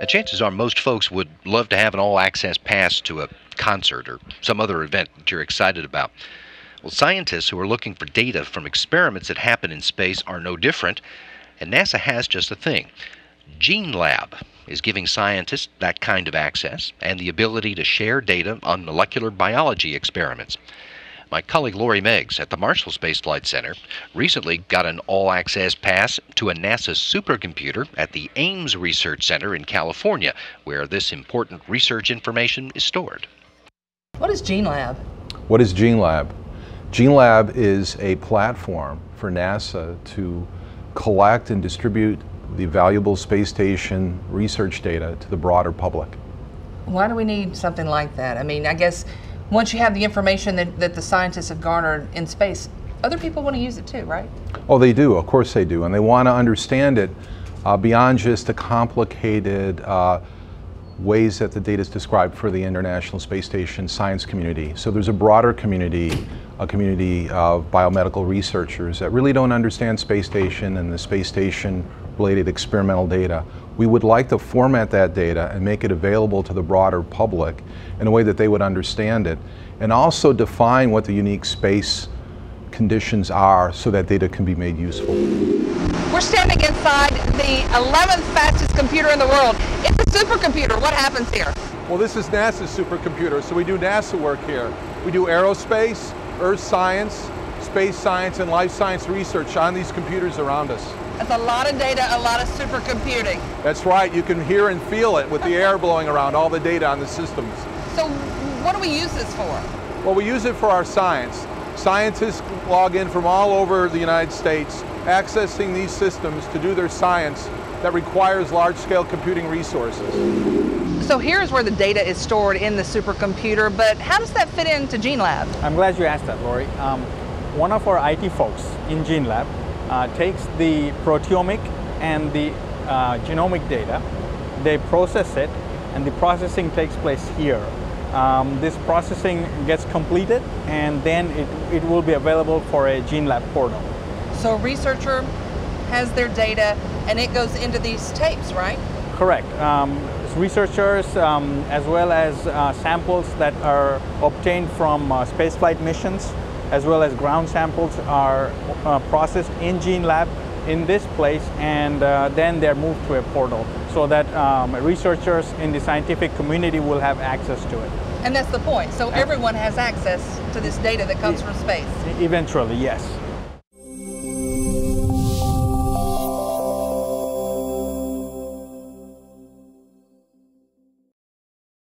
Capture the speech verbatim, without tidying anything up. Now, chances are most folks would love to have an all-access pass to a concert or some other event that you're excited about. Well, scientists who are looking for data from experiments that happen in space are no different, and NASA has just the thing. GeneLab is giving scientists that kind of access and the ability to share data on molecular biology experiments. My colleague Lori Meggs at the Marshall Space Flight Center recently got an all-access pass to a NASA supercomputer at the Ames Research Center in California, where this important research information is stored. What is GeneLab? What is GeneLab? GeneLab is a platform for NASA to collect and distribute the valuable space station research data to the broader public. Why do we need something like that? I mean, I guess once you have the information that, that the scientists have garnered in space, other people want to use it too, right? Oh, they do. Of course they do. And they want to understand it uh, beyond just the complicated uh, ways that the data is described for the International Space Station science community. So there's a broader community, a community of biomedical researchers that really don't understand space station and the space station related experimental data. We would like to format that data and make it available to the broader public in a way that they would understand it, and also define what the unique space conditions are so that data can be made useful. We're standing inside the eleventh fastest computer in the world. It's a supercomputer. What happens here? Well, this is NASA's supercomputer, so we do NASA work here. We do aerospace, earth science, space science, and life science research on these computers around us. That's a lot of data, a lot of supercomputing. That's right. You can hear and feel it with the air blowing around, all the data on the systems. So what do we use this for? Well, we use it for our science. Scientists log in from all over the United States, accessing these systems to do their science that requires large-scale computing resources. So here's where the data is stored in the supercomputer, but how does that fit into GeneLab? I'm glad you asked that, Lori. Um, one of our I T folks in GeneLab Uh, takes the proteomic and the uh, genomic data, they process it, and the processing takes place here. Um, this processing gets completed, and then it, it will be available for a GeneLab portal. So a researcher has their data, and it goes into these tapes, right? Correct. Um, researchers, um, as well as uh, samples that are obtained from uh, spaceflight missions, as well as ground samples are uh, processed in GeneLab in this place, and uh, then they're moved to a portal so that um, researchers in the scientific community will have access to it. And that's the point. So everyone has access to this data that comes from space. Eventually, yes.